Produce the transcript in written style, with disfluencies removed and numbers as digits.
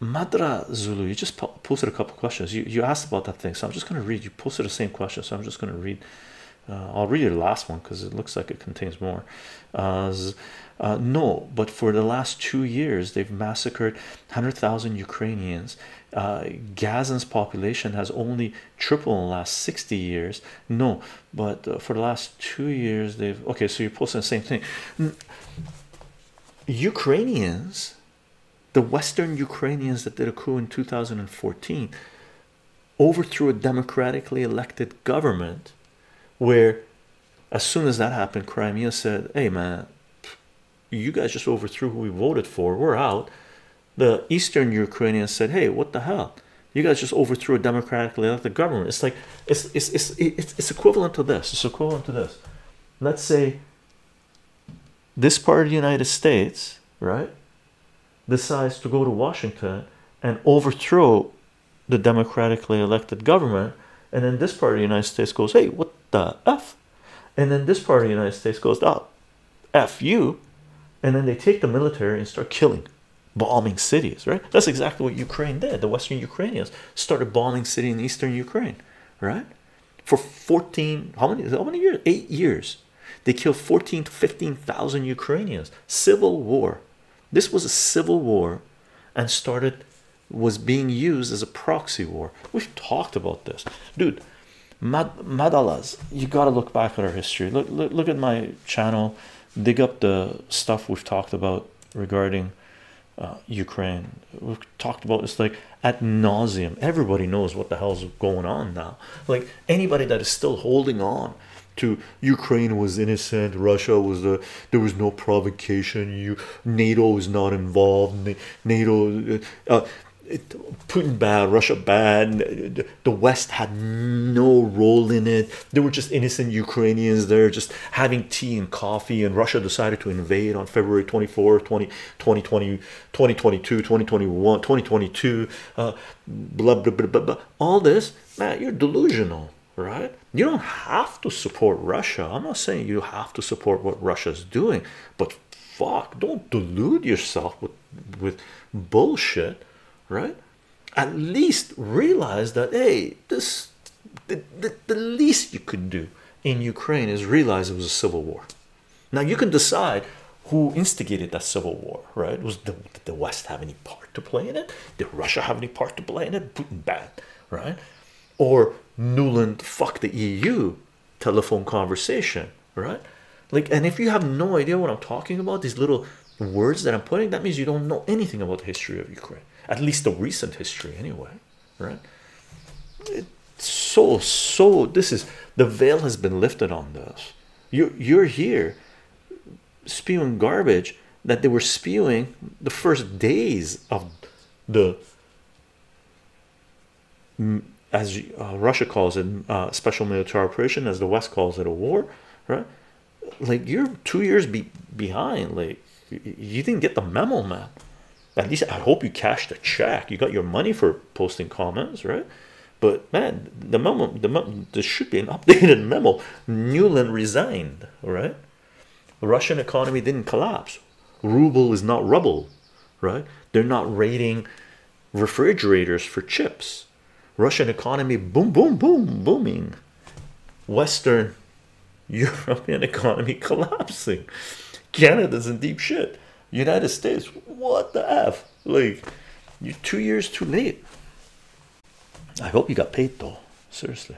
Madra Zulu, you just posted a couple questions. You asked about that thing, so I'm just going to read. You posted the same question, so I'm just going to read. I'll read your last one because it looks like it contains more. No, but for the last 2 years, they've massacred 100,000 Ukrainians. Gaza's population has only tripled in the last 60 years. No, but for the last 2 years, they've... Okay, so you're posting the same thing. Ukrainians, the Western Ukrainians that did a coup in 2014, overthrew a democratically elected government where as soon as that happened, Crimea said, hey man, you guys just overthrew who we voted for, we're out. The Eastern Ukrainians said, hey, what the hell, you guys just overthrew a democratically elected government. It's like it's equivalent to this. It's equivalent to this. Let's say this part of the United States, right, decides to go to Washington and overthrow the democratically elected government, and then this part of the United States goes, hey, what the F? And then this part of the United States goes, oh, F you. And then they take the military and start killing, bombing cities, right? That's exactly what Ukraine did. The Western Ukrainians started bombing cities in Eastern Ukraine, right? For 14, how many years? 8 years. They killed 14 to 15,000 Ukrainians. Civil war. This was a civil war and was being used as a proxy war. We've talked about this. Dude, Madalas, you got to look back at our history. Look at my channel. Dig up the stuff we've talked about regarding Ukraine. We've talked about this like ad nauseum. Everybody knows what the hell's going on now. Like anybody that is still holding on to Ukraine was innocent, Russia was there was no provocation, NATO is not involved, NATO... Putin bad, Russia bad, the West had no role in it. They were just innocent Ukrainians there just having tea and coffee, and Russia decided to invade on February 24, 2020, 2022, 2021, 2022, blah, blah, blah, blah, blah. All this, man, you're delusional, right? You don't have to support Russia. I'm not saying you have to support what Russia's doing, but fuck, don't delude yourself with bullshit. Right, at least realize that, hey, the least you could do in Ukraine is realize it was a civil war. Now you can decide who instigated that civil war, right? Was did the West have any part to play in it? Did Russia have any part to play in it? Putin bad, right? Or Nuland, fuck the EU telephone conversation, right? Like, and if you have no idea what I'm talking about, these little words that I'm putting, that means you don't know anything about the history of Ukraine, at least the recent history anyway, right? So this is, the veil has been lifted on this. You're here spewing garbage that they were spewing the first days of the, as Russia calls it, special military operation, as the West calls it, a war, right? Like, you're 2 years behind. Like, you didn't get the memo, man. At least I hope you cashed a check. You got your money for posting comments, right? But man, the memo, there should be an updated memo. Nuland resigned, right? The Russian economy didn't collapse. Ruble is not rubble, right? They're not raiding refrigerators for chips. Russian economy, boom, boom, boom, booming. Western European economy collapsing. Canada's in deep shit. United States, what the F? Like, you're 2 years too late. I hope you got paid though, seriously.